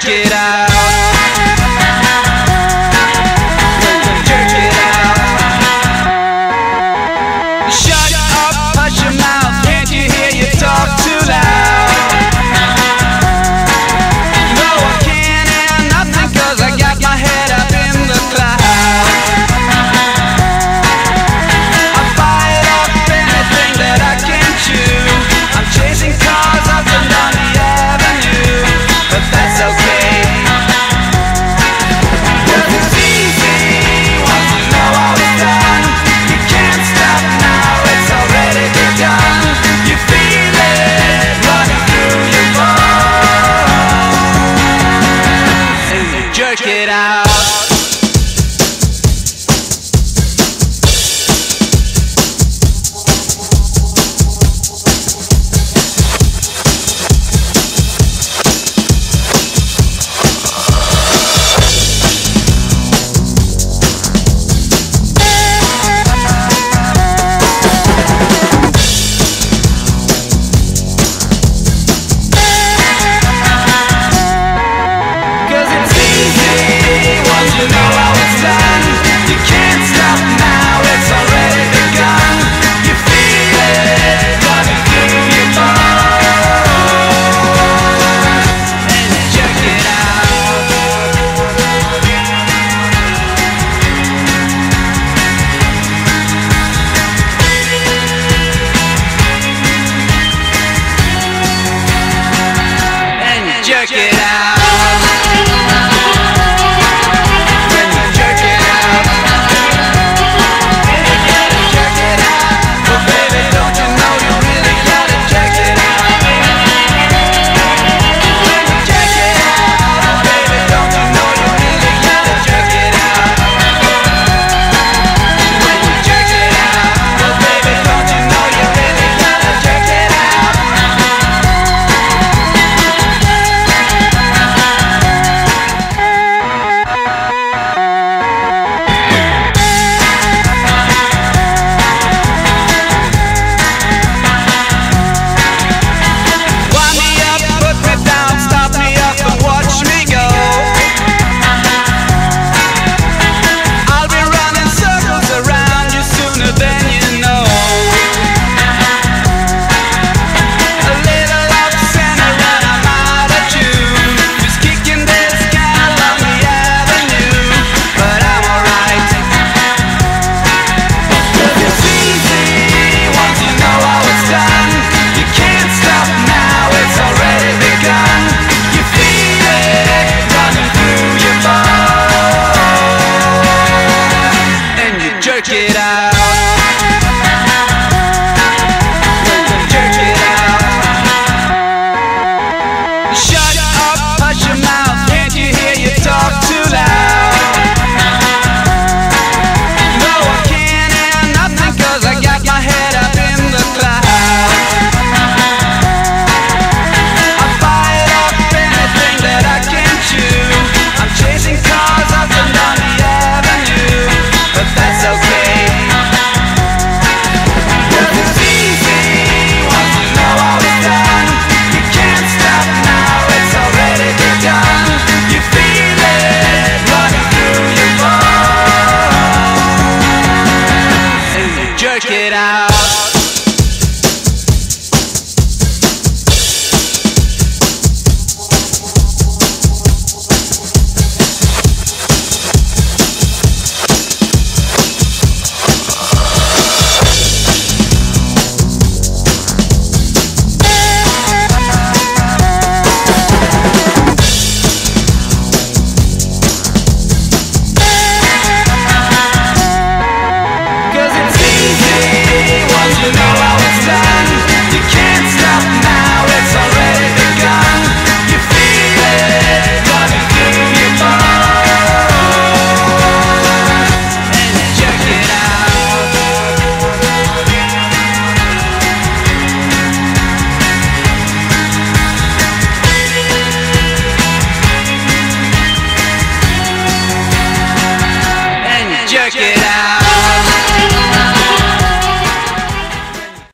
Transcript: Check it out.